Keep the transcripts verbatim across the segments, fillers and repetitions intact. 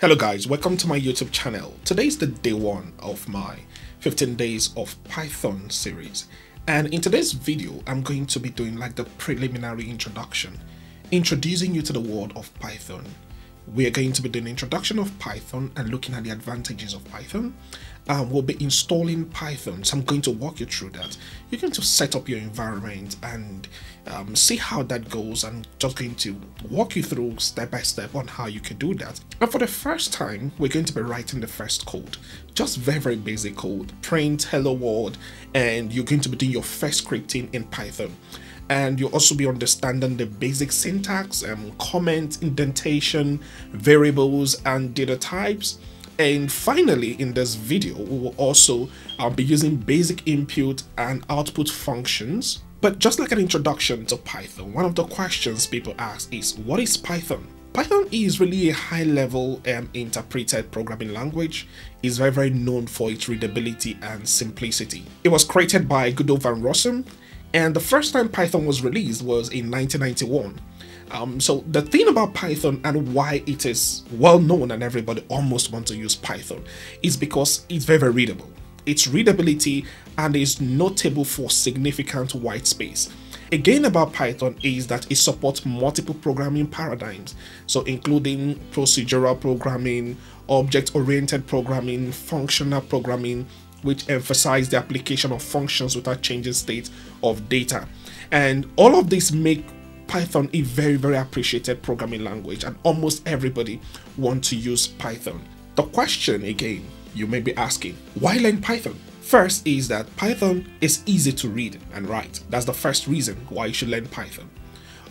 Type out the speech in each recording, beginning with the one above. Hello guys, welcome to my YouTube channel. Today's the day one of my fifteen days of Python series, and in today's video I'm going to be doing like the preliminary introduction, introducing you to the world of Python. We are going to be doing an introduction of Python and looking at the advantages of Python. Um, we'll be installing Python, so I'm going to walk you through that. You're going to set up your environment and um, see how that goes. I'm just going to walk you through step by step on how you can do that. And for the first time, we're going to be writing the first code, just very, very basic code, print hello world, and you're going to be doing your first scripting in Python. And you'll also be understanding the basic syntax, um, comment, indentation, variables, and data types. And finally, in this video, we will also uh, be using basic input and output functions. But just like an introduction to Python, one of the questions people ask is, what is Python? Python is really a high-level um, interpreted programming language. It's very, very known for its readability and simplicity. It was created by Guido van Rossum, and the first time Python was released was in nineteen ninety-one. Um, so the thing about Python and why it is well known and everybody almost wants to use Python is because it's very, very readable. Its readability and is notable for significant white space. Again about Python is that it supports multiple programming paradigms, so including procedural programming, object-oriented programming, functional programming, which emphasize the application of functions without changing state of data. And all of this make Python a very, very appreciated programming language, and almost everybody wants to use Python. The question again you may be asking, why learn Python? First is that Python is easy to read and write. That's the first reason why you should learn Python.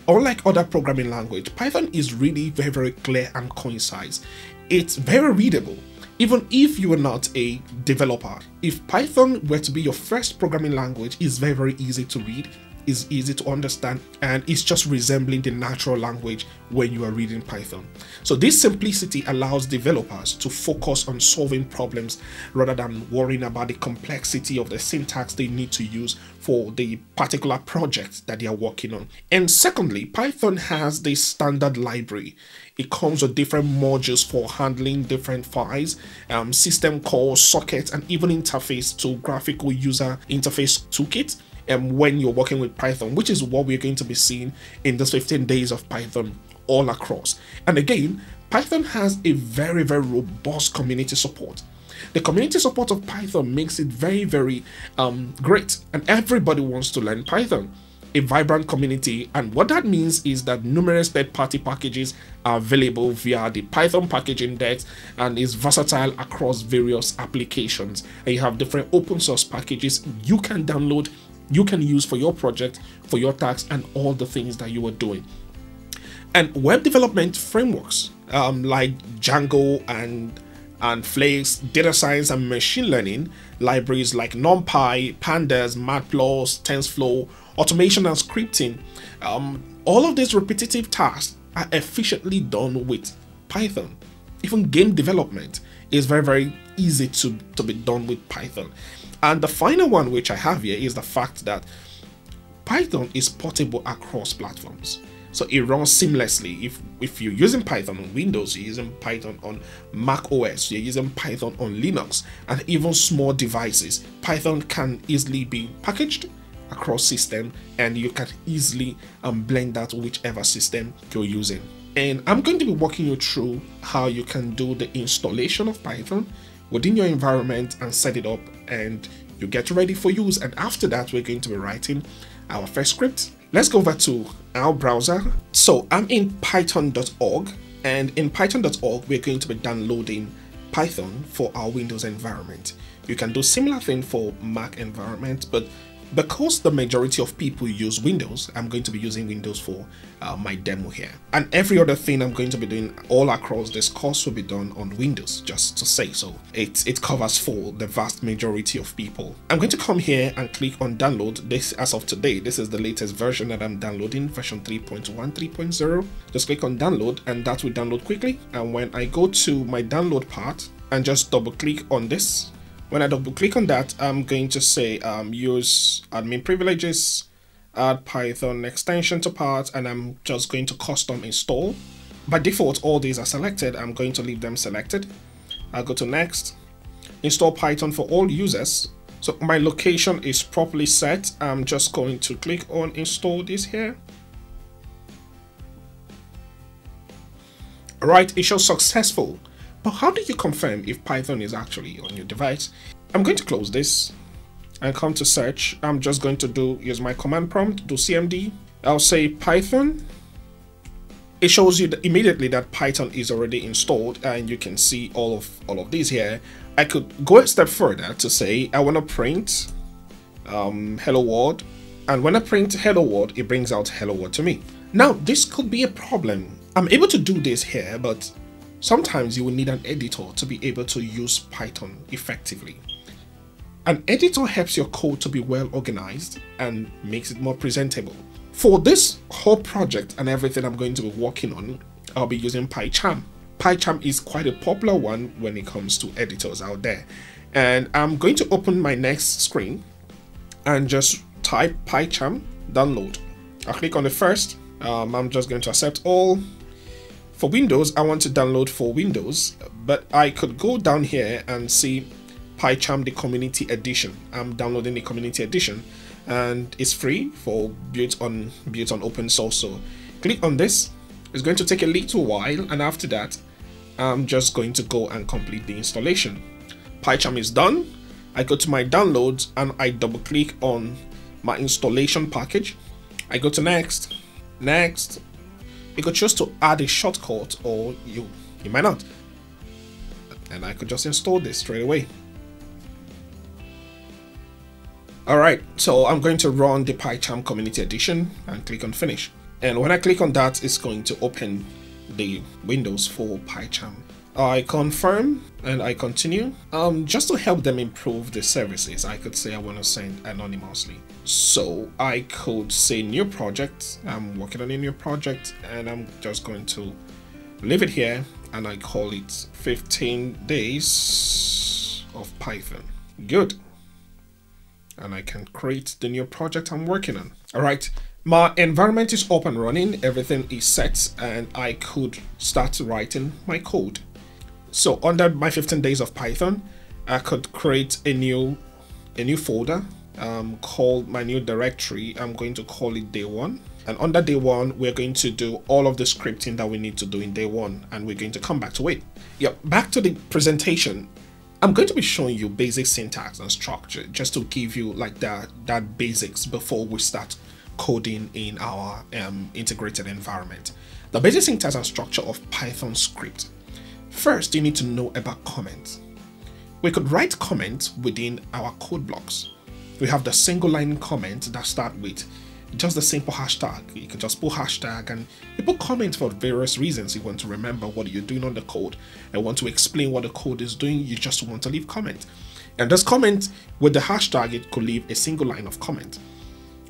Unlike other programming language, Python is really very, very clear and concise. It's very readable. Even if you are not a developer, if Python were to be your first programming language, it's very, very easy to read, it's easy to understand, and it's just resembling the natural language when you are reading Python. So this simplicity allows developers to focus on solving problems rather than worrying about the complexity of the syntax they need to use for the particular project that they are working on. And secondly, Python has the standard library. It comes with different modules for handling different files, um, system calls, sockets, and even interface to graphical user interface toolkit. And um, when you're working with Python, which is what we're going to be seeing in this fifteen days of Python all across. And again, Python has a very, very robust community support. The community support of Python makes it very, very um, great, and everybody wants to learn Python. A vibrant community, and what that means is that numerous third-party packages are available via the Python package index, and is versatile across various applications. And you have different open source packages you can download, you can use for your project, for your tasks, and all the things that you are doing. And web development frameworks um, like Django and and Flakes, data science and machine learning libraries like NumPy, Pandas, Matplotlib, TensorFlow, automation and scripting. Um, all of these repetitive tasks are efficiently done with Python. Even game development is very, very easy to, to be done with Python. And the final one which I have here is the fact that Python is portable across platforms. So it runs seamlessly. If, if you're using Python on Windows, you're using Python on Mac O S, you're using Python on Linux, and even small devices, Python can easily be packaged across system, and you can easily um, blend that whichever system you're using. And I'm going to be walking you through how you can do the installation of Python within your environment and set it up, and you get ready for use. And after that, we're going to be writing our first script. Let's go over to our browser. So I'm in python dot org, and in python dot org, we're going to be downloading Python for our Windows environment. You can do similar thing for Mac environment, but because the majority of people use Windows, I'm going to be using Windows for uh, my demo here. And every other thing I'm going to be doing all across this course will be done on Windows, just to say so. It, it covers for the vast majority of people. I'm going to come here and click on download. This, as of today, this is the latest version that I'm downloading, version three point one, three point zero. Just click on download, and that will download quickly. And when I go to my download part and just double click on this, when I double click on that, I'm going to say um, use admin privileges, add Python extension to part, and I'm just going to custom install. by default, all these are selected. I'm going to leave them selected. I'll go to next, install Python for all users. So my location is properly set. I'm just going to click on install this here. All right, it shows successful. But how do you confirm if Python is actually on your device? I'm going to close this and come to search. I'm just going to do use my command prompt, do C M D. I'll say Python. It shows you that immediately that Python is already installed, and you can see all of all of these here. I could go a step further to say I want to print um, hello world, and when I print hello world, it brings out hello world to me. Now this could be a problem. I'm able to do this here, but sometimes you will need an editor to be able to use Python effectively. An editor helps your code to be well organized and makes it more presentable. For this whole project and everything I'm going to be working on, I'll be using PyCharm. PyCharm is quite a popular one when it comes to editors out there. And I'm going to open my next screen and just type PyCharm download. I'll click on the first. Um, I'm just going to accept all. For Windows, I want to download for Windows, but I could go down here and see PyCharm the Community Edition. I'm downloading the Community Edition, and it's free for built on built on open source. So click on this. It's going to take a little while, and after that, I'm just going to go and complete the installation. PyCharm is done. I go to my downloads and I double click on my installation package. I go to next, next. You could choose to add a shortcut, or you you might not, and I could just install this straight away. All right, so I'm going to run the PyCharm Community Edition and click on finish, and when I click on that, it's going to open the windows for PyCharm. I confirm and I continue. Um, just to help them improve the services, I could say I want to send anonymously. So I could say new project. I'm working on a new project, and I'm just going to leave it here, and I call it fifteen days of Python. Good. And I can create the new project I'm working on. All right. My environment is up and running. Everything is set, and I could start writing my code. So under my fifteen days of Python, I could create a new a new folder um, called my new directory. I'm going to call it day one. And under day one, we're going to do all of the scripting that we need to do in day one. And we're going to come back to it. Yep, back to the presentation. I'm going to be showing you basic syntax and structure just to give you like that, that basics before we start coding in our um, integrated environment. The basic syntax and structure of Python script. First, you need to know about comments. We could write comments within our code blocks. We have the single line comment that start with just the simple hashtag. You can just put hashtag, and you put comment for various reasons. You want to remember what you're doing on the code, and want to explain what the code is doing. You just want to leave comment. And this comment with the hashtag, it could leave a single line of comment.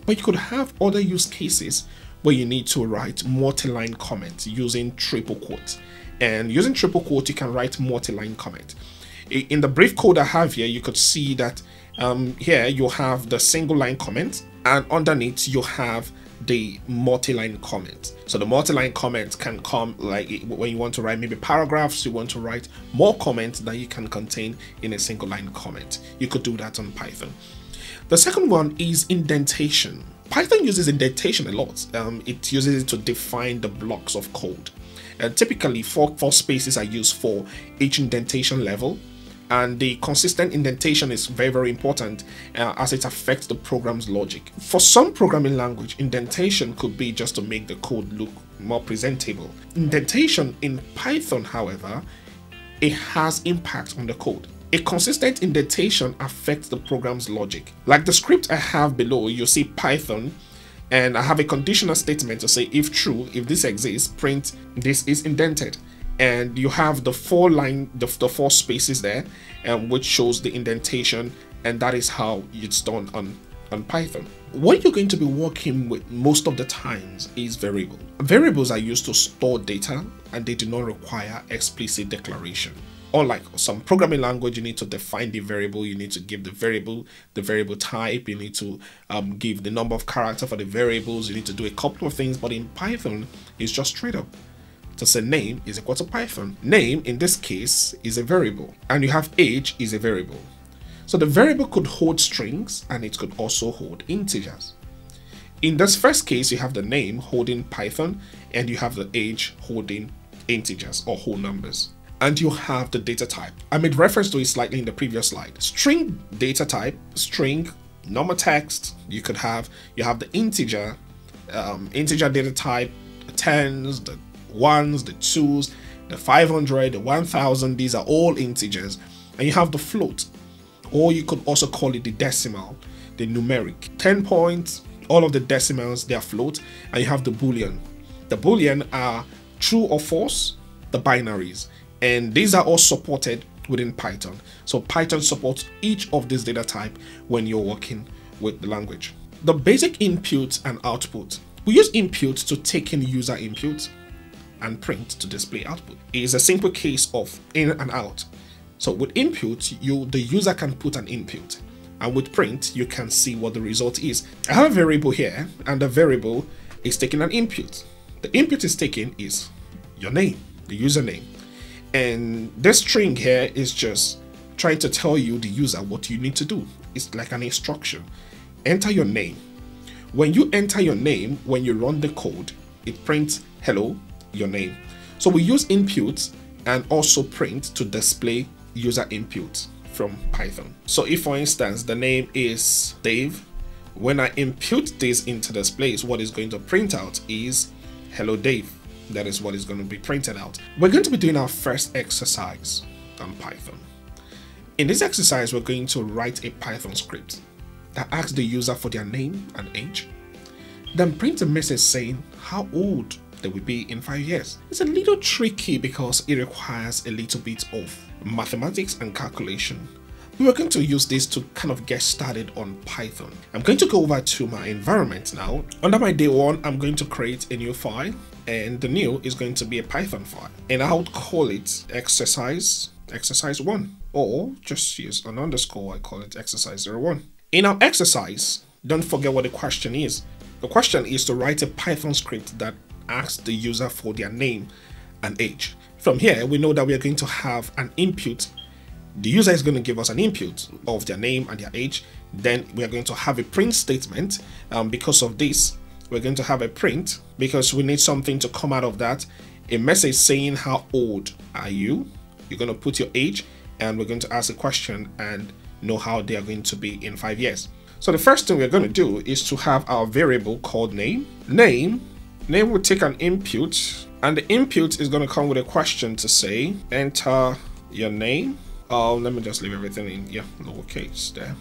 But you could have other use cases where you need to write multi-line comments using triple quotes. And using triple quote, you can write multi-line comment. In the brief code I have here, you could see that um, here you have the single line comment, and underneath you have the multi-line comment. So the multi-line comment can come like when you want to write maybe paragraphs, you want to write more comments than you can contain in a single line comment. You could do that on Python. The second one is indentation. Python uses indentation a lot. Um, it uses it to define the blocks of code. And typically four, four spaces are used for each indentation level, and the consistent indentation is very very important uh, as it affects the program's logic. For some programming language, indentation could be just to make the code look more presentable. Indentation in Python, however, it has impact on the code. A consistent indentation affects the program's logic. Like the script I have below, you see Python, and I have a conditional statement to say if true, if this exists, print this is indented. And you have the four line, the, the four spaces there, and um, which shows the indentation, and that is how it's done on, on Python. What you're going to be working with most of the times is variable. Variables are used to store data, and they do not require explicit declaration. Unlike some programming language, you need to define the variable, you need to give the variable, the variable type, you need to um, give the number of characters for the variables, you need to do a couple of things, but in Python, it's just straight up. to say name is equal to Python. Name in this case is a variable, and you have age is a variable. So the variable could hold strings and it could also hold integers. In this first case, you have the name holding Python and you have the age holding integers or whole numbers. And you have the data type. I made reference to it slightly in the previous slide. String data type, string, normal text, you could have, you have the integer, um, integer data type, the tens, the ones, the twos, the five hundred, the one thousand, these are all integers. And you have the float, or you could also call it the decimal, the numeric. ten points, all of the decimals, they are float, and you have the boolean. The boolean are true or false, the binaries. And these are all supported within Python. So Python supports each of these data type when you're working with the language. The basic input and output. We use input to take in user input and print to display output. It is a simple case of in and out. So with input, you the user can put an input, and with print, you can see what the result is. I have a variable here, and the variable is taking an input. The input is taken is your name, the username. And this string here is just trying to tell you, the user, what you need to do. It's like an instruction. Enter your name. When you enter your name, when you run the code, it prints hello, your name. So we use input and also print to display user input from Python. So if, for instance, the name is Dave, when I input this into this place, what is going to print out is hello, Dave. That is what is going to be printed out. We're going to be doing our first exercise on Python. In this exercise, we're going to write a Python script that asks the user for their name and age, then print a message saying how old they will be in five years. It's a little tricky because it requires a little bit of mathematics and calculation. We're going to use this to kind of get started on Python. I'm going to go over to my environment now. Under my day one, I'm going to create a new file, and the new is going to be a Python file. And I would call it exercise, exercise one, or just use an underscore, I call it exercise zero one. In our exercise, don't forget what the question is. The question is to write a Python script that asks the user for their name and age. From here, we know that we are going to have an input. The user is going to give us an input of their name and their age. Then we are going to have a print statement. Um, because of this, we're going to have a print because we need something to come out of that. A message saying how old are you? You're going to put your age, and we're going to ask a question and know how they are going to be in five years. So the first thing we're going to do is to have our variable called name. Name, name will take an input, and the input is going to come with a question to say, enter your name. Oh, let me just leave everything in, yeah, lowercase there.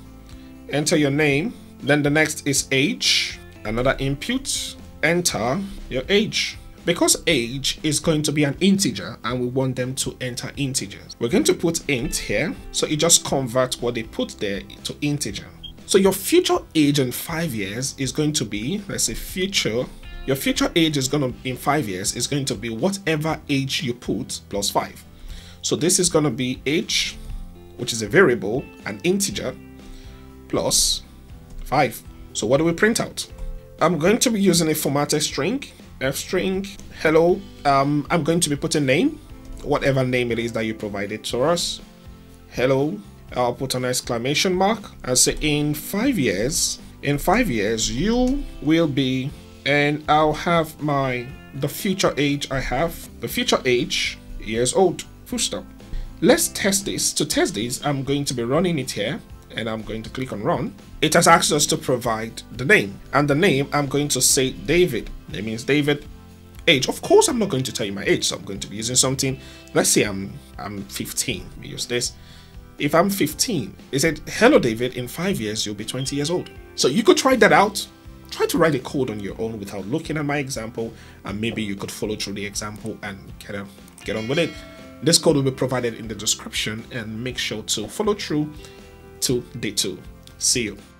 Enter your name. Then the next is age, another input. Enter your age. Because age is going to be an integer and we want them to enter integers, we're going to put int here. So it just converts what they put there to integer. So your future age in five years is going to be, let's say future, your future age is going to, in five years, is going to be whatever age you put plus five. So this is going to be age, which is a variable, an integer, plus five. So what do we print out? I'm going to be using a formatted string, f string, hello. Um, I'm going to be putting name, whatever name it is that you provided to us. Hello. I'll put an exclamation mark and say in five years, in five years you will be, and I'll have my, the future age I have, the future age years old. Full stop. Let's test this. To test this, I'm going to be running it here, and I'm going to click on run. It has asked us to provide the name, and the name I'm going to say David. That means David. Age. Of course, I'm not going to tell you my age, so I'm going to be using something. Let's say I'm I'm fifteen. We use this. If I'm fifteen, it said, "Hello, David. In five years, you'll be twenty years old." So you could try that out. Try to write a code on your own without looking at my example, and maybe you could follow through the example and get on get on with it. This code will be provided in the description, and make sure to follow through to day two. See you.